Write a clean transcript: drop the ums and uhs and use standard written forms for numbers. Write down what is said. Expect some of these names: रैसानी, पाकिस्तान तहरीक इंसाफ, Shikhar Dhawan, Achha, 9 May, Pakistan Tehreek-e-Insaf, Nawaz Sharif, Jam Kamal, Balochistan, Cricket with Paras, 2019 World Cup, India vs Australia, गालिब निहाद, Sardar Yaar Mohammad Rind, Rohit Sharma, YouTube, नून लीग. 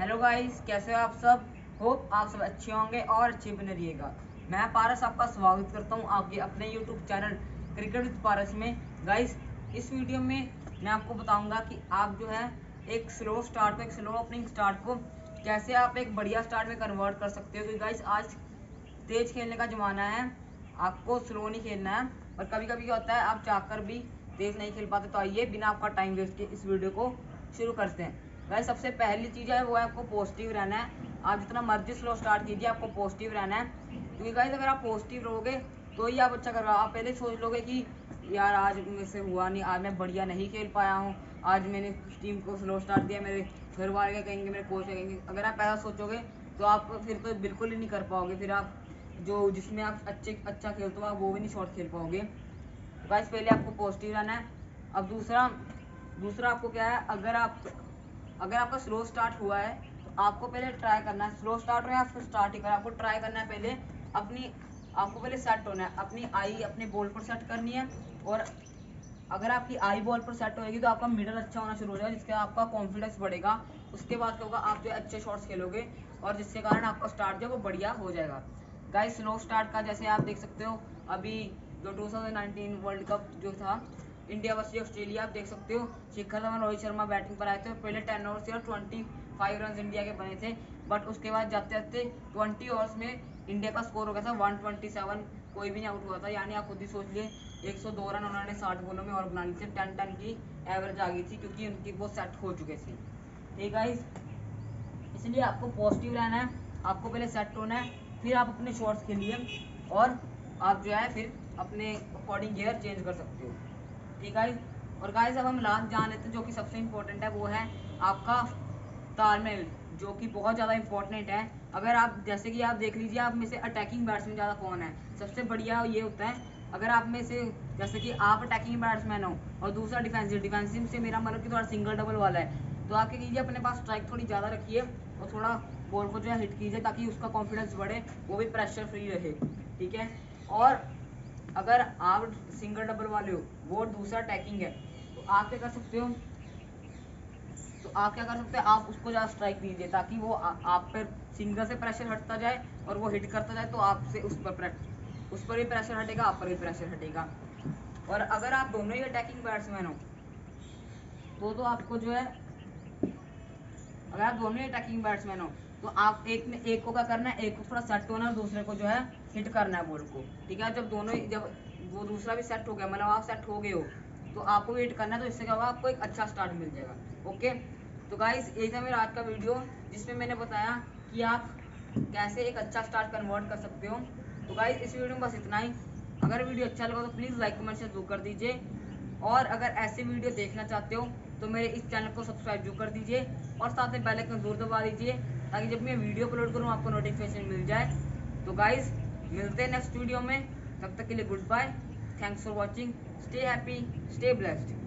Hello guys, कैसे हो आप सब। होप आप सब अच्छे होंगे और अच्छे बने रहिएगा। मैं पारस आपका स्वागत करता हूं आपके अपने YouTube channel cricket with Paras में। गाइस, इस वीडियो में मैं आपको बताऊंगा कि आप जो है एक स्लो स्टार्ट को, एक स्लो ओपनिंग स्टार्ट को कैसे आप एक बढ़िया स्टार्ट में कन्वर्ट कर सकते हो। क्योंकि गाइस आज तेज खेलने का ज़माना है, आपको स्लो नहीं खेलना है। और कभी कभी क्या होता है, आप चाहकर भी तेज़ नहीं खेल पाते। तो आइए बिना आपका टाइम वेस्ट किए इस वीडियो को शुरू करते हैं। गाइस, सबसे पहली चीज़ है वो है आपको पॉजिटिव रहना है। आप जितना मर्जी स्लो स्टार्ट कीजिए, आपको पॉजिटिव रहना है। क्योंकि गाइस अगर आप पॉजिटिव रहोगे तो ही आप अच्छा कर रहे हो। आप पहले सोच लोगे कि यार आज मेरे से हुआ नहीं, आज मैं बढ़िया नहीं खेल पाया हूँ, आज मैंने टीम को स्लो स्टार्ट दिया, मेरे घर वाले कहेंगे, मेरे कोच कहेंगे। अगर आप ऐसा सोचोगे तो आप फिर तो बिल्कुल ही नहीं कर पाओगे। फिर आप जो जिसमें आप अच्छा खेलते हो आप वो भी नहीं शॉर्ट खेल पाओगे। तो गाइस पहले आपको पॉजिटिव रहना है। अब दूसरा आपको क्या है, अगर आपका स्लो स्टार्ट हुआ है तो आपको पहले ट्राई करना है। स्लो स्टार्ट हो या फिर स्टार्ट ही कर, आपको ट्राई करना है। पहले आपको पहले सेट होना है, अपनी आई अपने बॉल पर सेट करनी है। और अगर आपकी आई बॉल पर सेट होगी तो आपका मिडल अच्छा होना शुरू हो जाएगा, जिसके आपका कॉन्फिडेंस बढ़ेगा। उसके बाद क्या होगा, आप जो अच्छे शॉट्स खेलोगे और जिसके कारण आपका स्टार्ट जो है वो बढ़िया हो जाएगा। गाइस, स्लो स्टार्ट का जैसे आप देख सकते हो, अभी जो 2019 वर्ल्ड कप जो था, इंडिया वर्सेस ऑस्ट्रेलिया, आप देख सकते हो शिखर धवन रोहित शर्मा बैटिंग पर आए थे। पहले 10 ओवर से और 25 रन इंडिया के बने थे, बट उसके बाद जाते जाते 20 ओवर्स में इंडिया का स्कोर हो गया था 127, कोई भी नहीं आउट हुआ था। यानी आप खुद ही सोच लिए 102 रन उन्होंने 60 बॉलों में और बना लिए थे। 10 की एवरेज आ गई थी क्योंकि उनकी वो सेट हो चुके थे। ठीक है, इसलिए आपको पॉजिटिव रहना है, आपको पहले सेट होना है, फिर आप अपने शॉट्स खेलिए और आप जो है फिर अपने अकॉर्डिंग गियर चेंज कर सकते हो। ठीक है। और गाइस अब हम लास्ट जान लेते हैं जो कि सबसे इम्पोर्टेंट है, वो है आपका तालमेल, जो कि बहुत ज़्यादा इम्पोर्टेंट है। अगर आप जैसे कि आप देख लीजिए, आप में से अटैकिंग बैट्समैन ज़्यादा कौन है, सबसे बढ़िया ये होता है। अगर आप में से जैसे कि आप अटैकिंग बैट्समैन हो और दूसरा डिफेंसिव से मेरा मतलब कि थोड़ा सिंगल डबल वाला है, तो आप क्या कीजिए, अपने पास स्ट्राइक थोड़ी ज़्यादा रखिए और थोड़ा बॉल को जो है हिट कीजिए ताकि उसका कॉन्फिडेंस बढ़े, वो भी प्रेशर फ्री रहे। ठीक है। और अगर आप सिंगल डबल वाले हो, वो दूसरा अटैकिंग है, तो आप क्या कर सकते हो, आप उसको ज़्यादा स्ट्राइक दीजिए ताकि वो आप पर सिंगल से प्रेशर हटता जाए और वो हिट करता जाए। तो आपसे उस पर भी प्रेशर हटेगा, आप पर भी प्रेशर हटेगा। और अगर आप दोनों ही अटैकिंग बैट्समैन हो तो आपको जो है, अगर आप दोनों ही अटैकिंग बैट्समैन हो तो आप एक को क्या करना है, एक को थोड़ा सेट होना है, दूसरे को जो है हिट करना है बॉल को। ठीक है। जब वो दूसरा भी सेट हो गया, मतलब आप सेट हो गए हो, तो आपको भी हिट करना है। तो इससे क्या होगा, आपको एक अच्छा स्टार्ट मिल जाएगा। ओके। तो गाइस ये था मेरा आज का वीडियो, जिसमें मैंने बताया कि आप कैसे एक अच्छा स्टार्ट कन्वर्ट कर सकते हो। तो गाइस इस वीडियो में बस इतना ही। अगर वीडियो अच्छा लगा तो प्लीज़ लाइक कमेंट शेयर जरूर कर दीजिए। और अगर ऐसे वीडियो देखना चाहते हो तो मेरे इस चैनल को सब्सक्राइब जरूर कर दीजिए और साथ में बेल आइकन जरूर दबा दीजिए ताकि जब मैं वीडियो अपलोड करूँ आपको नोटिफिकेशन मिल जाए। तो गाइस मिलते हैं नेक्स्ट वीडियो में, तब तक के लिए good bye. Thanks for watching. Stay happy, stay blessed.